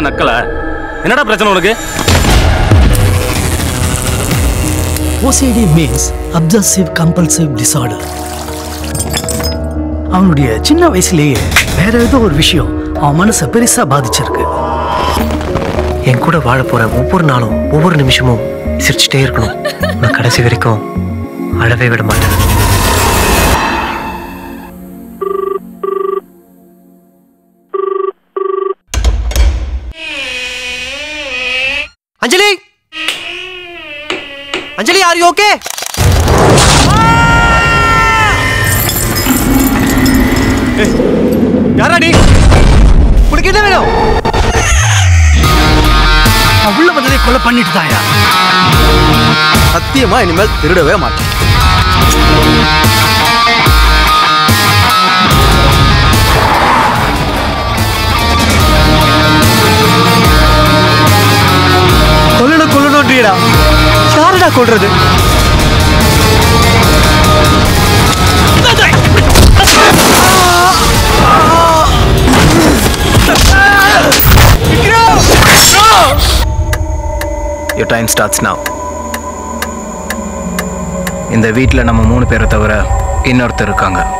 என்ன நக்கல? என்னடா பிரச்சனை உனக்கு? OCD means obsessive compulsive disorder. அவனுடைய சின்ன வயசுலயே வேற ஏதோ ஒரு விஷயம் அவன் மனசை பெருசா பாதிச்சிருக்கு. என் கூட வாழ போற ஒவ்வொரு நாளும் ஒவ்வொரு நிமிஷமும் சிரிச்சுட்டே இருக்கணும். நான் கடைசி வரைக்கும் அழவே விட மாட்டேன். Anjali! Anjali, are you okay? Hey, yaar adi? Put it down. Avulla vandade kolla pannitudaya. Satyama inimal thirudave maattu. कोलड़ा, शारदा कोलड़ दे। Your time starts now. इन द वीटल नम्म 3 पेर तवर इन्नोर्तर इरुक्कांगा